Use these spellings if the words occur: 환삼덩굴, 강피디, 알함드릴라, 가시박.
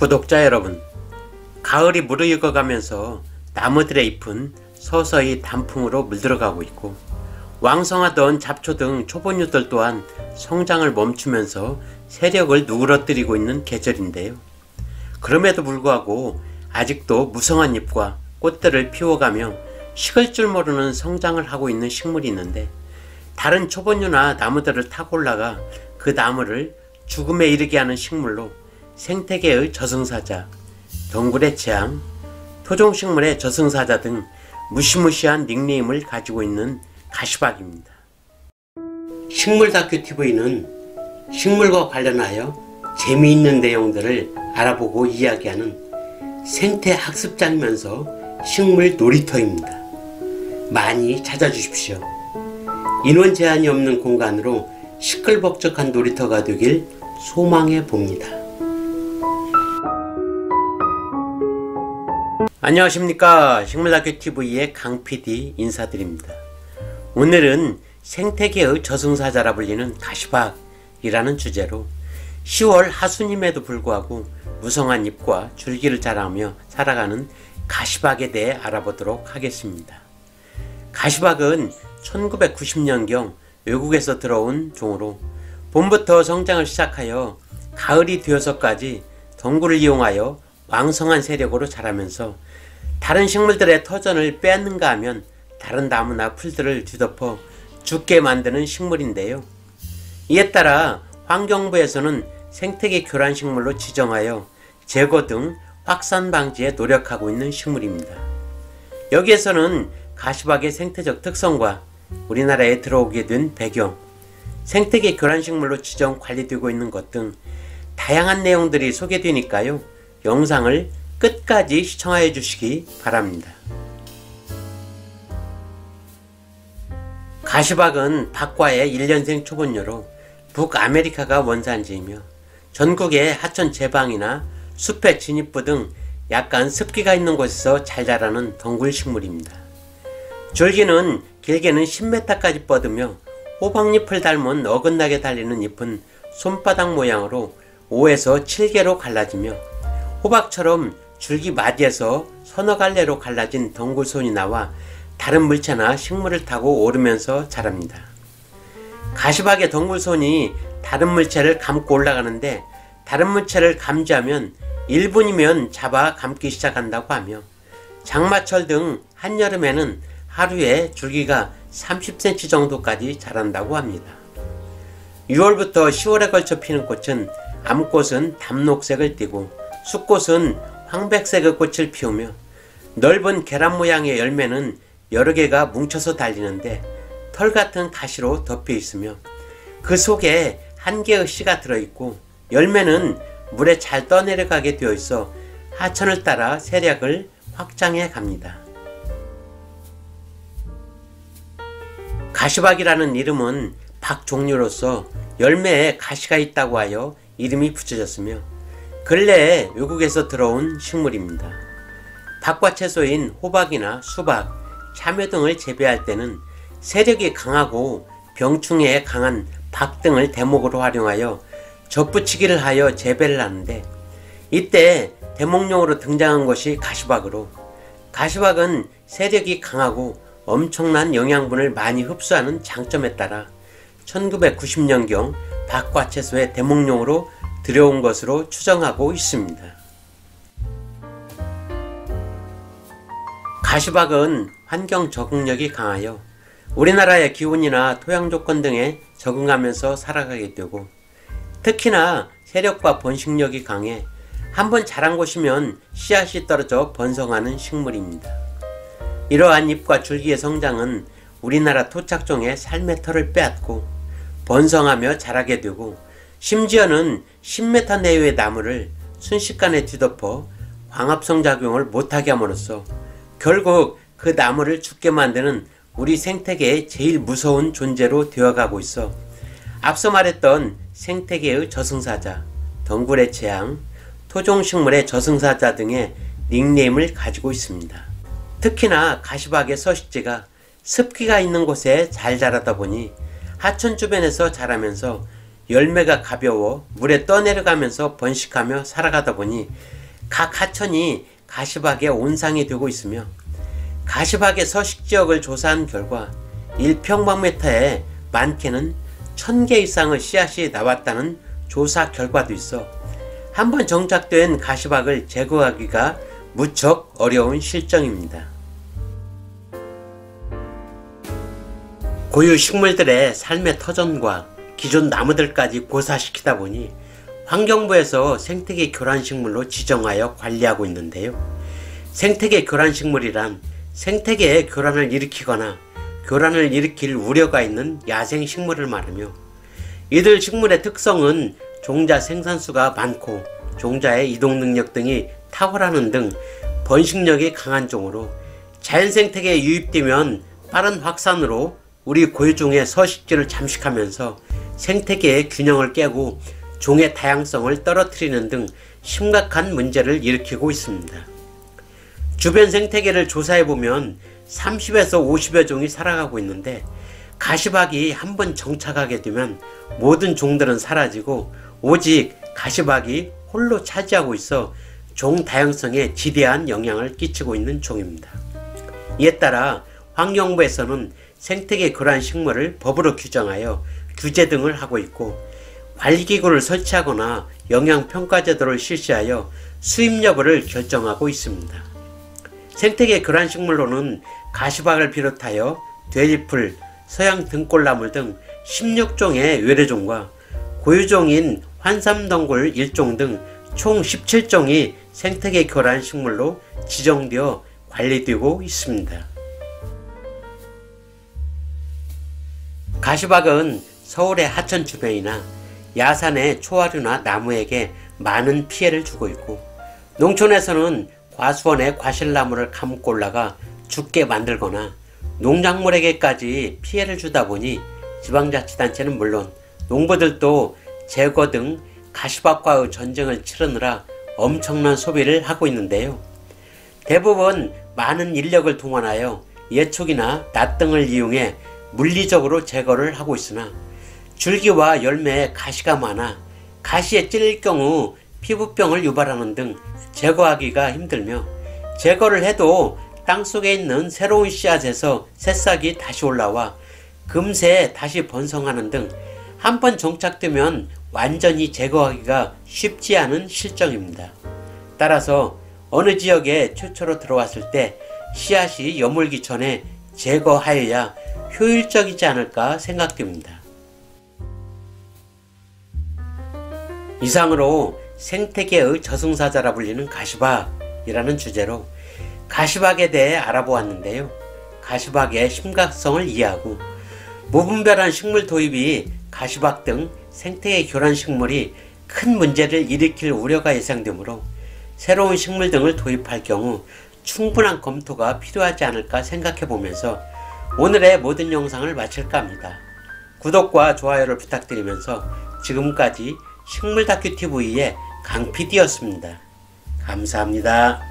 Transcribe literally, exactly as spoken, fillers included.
구독자 여러분, 가을이 무르익어가면서 나무들의 잎은 서서히 단풍으로 물들어가고 있고, 왕성하던 잡초 등 초본류들 또한 성장을 멈추면서 세력을 누그러뜨리고 있는 계절인데요. 그럼에도 불구하고 아직도 무성한 잎과 꽃들을 피워가며 식을 줄 모르는 성장을 하고 있는 식물이 있는데, 다른 초본류나 나무들을 타고 올라가 그 나무를 죽음에 이르게 하는 식물로 생태계의 저승사자, 동굴의 재앙, 토종식물의 저승사자 등 무시무시한 닉네임을 가지고 있는 가시박입니다. 식물다큐티비는 식물과 관련하여 재미있는 내용들을 알아보고 이야기하는 생태학습장이면서 식물 놀이터입니다. 많이 찾아주십시오. 인원 제한이 없는 공간으로 시끌벅적한 놀이터가 되길 소망해 봅니다. 안녕하십니까, 식물다큐티비의 강피디 인사드립니다. 오늘은 생태계의 저승사자라 불리는 가시박이라는 주제로 시월 하순임에도 불구하고 무성한 잎과 줄기를 자라며 살아가는 가시박에 대해 알아보도록 하겠습니다. 가시박은 천구백구십 년경 외국에서 들어온 종으로 봄부터 성장을 시작하여 가을이 되어서까지 동굴을 이용하여 왕성한 세력으로 자라면서 다른 식물들의 터전을 빼앗는가 하면 다른 나무나 풀들을 뒤덮어 죽게 만드는 식물인데요. 이에 따라 환경부에서는 생태계 교란식물로 지정하여 제거 등 확산 방지에 노력하고 있는 식물입니다. 여기에서는 가시박의 생태적 특성과 우리나라에 들어오게 된 배경, 생태계 교란식물로 지정 관리되고 있는 것 등 다양한 내용들이 소개되니까요. 영상을 끝까지 시청하여 주시기 바랍니다. 가시박은 박과의 일년생 초본류로 북아메리카가 원산지이며 전국의 하천 제방이나 숲의 진입부 등 약간 습기가 있는 곳에서 잘 자라는 덩굴식물입니다. 줄기는 길게는 십 미터까지 뻗으며 호박잎을 닮은 어긋나게 달리는 잎은 손바닥 모양으로 오에서 칠개로 갈라지며 호박처럼 줄기 맞이에서 서너 갈래로 갈라진 덩굴손이 나와 다른 물체나 식물을 타고 오르면서 자랍니다. 가시박의 덩굴손이 다른 물체를 감고 올라가는데, 다른 물체를 감지하면 일 분이면 잡아 감기 시작한다고 하며, 장마철 등 한여름에는 하루에 줄기가 삼십 센티미터 정도까지 자란다고 합니다. 유월부터 시월에 걸쳐 피는 꽃은 암꽃은 담록색을 띠고 숫꽃은 황백색의 꽃을 피우며, 넓은 계란 모양의 열매는 여러 개가 뭉쳐서 달리는데 털같은 가시로 덮여 있으며, 그 속에 한 개의 씨가 들어있고, 열매는 물에 잘 떠내려가게 되어 있어 하천을 따라 세력을 확장해 갑니다. 가시박이라는 이름은 박 종류로서 열매에 가시가 있다고 하여 이름이 붙여졌으며, 근래에 외국에서 들어온 식물입니다. 박과 채소인 호박이나 수박, 참외 등을 재배할 때는 세력이 강하고 병충해에 강한 박 등을 대목으로 활용하여 접붙이기를 하여 재배를 하는데, 이때 대목용으로 등장한 것이 가시박으로, 가시박은 세력이 강하고 엄청난 영양분을 많이 흡수하는 장점에 따라 천구백구십 년경 박과 채소의 대목용으로 들여온 것으로 추정하고 있습니다. 가시박은 환경 적응력이 강하여 우리나라의 기온이나 토양 조건 등에 적응하면서 살아가게 되고, 특히나 세력과 번식력이 강해 한번 자란 곳이면 씨앗이 떨어져 번성하는 식물입니다. 이러한 잎과 줄기의 성장은 우리나라 토착종의 삶의 털을 빼앗고 번성하며 자라게 되고, 심지어는 십 미터 내외의 나무를 순식간에 뒤덮어 광합성작용을 못하게 함으로써 결국 그 나무를 죽게 만드는 우리 생태계의 제일 무서운 존재로 되어가고 있어 앞서 말했던 생태계의 저승사자, 덩굴의 재앙, 토종식물의 저승사자 등의 닉네임을 가지고 있습니다. 특히나 가시박의 서식지가 습기가 있는 곳에 잘 자라다 보니 하천 주변에서 자라면서 열매가 가벼워 물에 떠내려가면서 번식하며 살아가다 보니 각 하천이 가시박의 온상이 되고 있으며 가시박의 서식지역을 조사한 결과 일 평방미터에 많게는 천 개 이상의 씨앗이 나왔다는 조사 결과도 있어 한번 정착된 가시박을 제거하기가 무척 어려운 실정입니다. 고유 식물들의 삶의 터전과 기존 나무들까지 고사시키다 보니 환경부에서 생태계 교란식물로 지정하여 관리하고 있는데요. 생태계 교란식물이란 생태계에 교란을 일으키거나 교란을 일으킬 우려가 있는 야생식물을 말하며 이들 식물의 특성은 종자 생산수가 많고 종자의 이동능력 등이 탁월하는 등 번식력이 강한 종으로 자연생태계에 유입되면 빠른 확산으로 우리 고유종의 서식지를 잠식하면서 생태계의 균형을 깨고 종의 다양성을 떨어뜨리는 등 심각한 문제를 일으키고 있습니다. 주변 생태계를 조사해보면 삼십에서 오십여 종이 살아가고 있는데 가시박이 한번 정착하게 되면 모든 종들은 사라지고 오직 가시박이 홀로 차지하고 있어 종 다양성에 지대한 영향을 끼치고 있는 종입니다. 이에 따라 환경부에서는 생태계 교란 식물을 법으로 규정하여 규제 등을 하고 있고 관리기구를 설치하거나 영향평가제도를 실시하여 수입 여부를 결정하고 있습니다. 생태계 교란식물로는 가시박을 비롯하여 돼지풀, 서양 등골나물 등 십육 종의 외래종과 고유종인 환삼덩굴 일 종 등 총 십칠 종이 생태계 교란식물로 지정되어 관리되고 있습니다. 가시박은 서울의 하천 주변이나 야산의 초화류나 나무에게 많은 피해를 주고 있고 농촌에서는 과수원에 과실나무를 감고 올라가 죽게 만들거나 농작물에게까지 피해를 주다 보니 지방자치단체는 물론 농부들도 제거 등 가시박과의 전쟁을 치르느라 엄청난 소비를 하고 있는데요. 대부분 많은 인력을 동원하여 예촉이나 낫 등을 이용해 물리적으로 제거를 하고 있으나 줄기와 열매에 가시가 많아 가시에 찔릴 경우 피부병을 유발하는 등 제거하기가 힘들며 제거를 해도 땅속에 있는 새로운 씨앗에서 새싹이 다시 올라와 금세 다시 번성하는 등 한 번 정착되면 완전히 제거하기가 쉽지 않은 실정입니다. 따라서 어느 지역에 최초로 들어왔을 때 씨앗이 여물기 전에 제거하여야 효율적이지 않을까 생각됩니다. 이상으로 생태계의 저승사자라 불리는 가시박이라는 주제로 가시박에 대해 알아보았는데요. 가시박의 심각성을 이해하고 무분별한 식물 도입이 가시박 등 생태계 교란식물이 큰 문제를 일으킬 우려가 예상되므로 새로운 식물 등을 도입할 경우 충분한 검토가 필요하지 않을까 생각해 보면서 오늘의 모든 영상을 마칠까 합니다. 구독과 좋아요를 부탁드리면서 지금까지 식물다큐티비의 강피디였습니다. 감사합니다.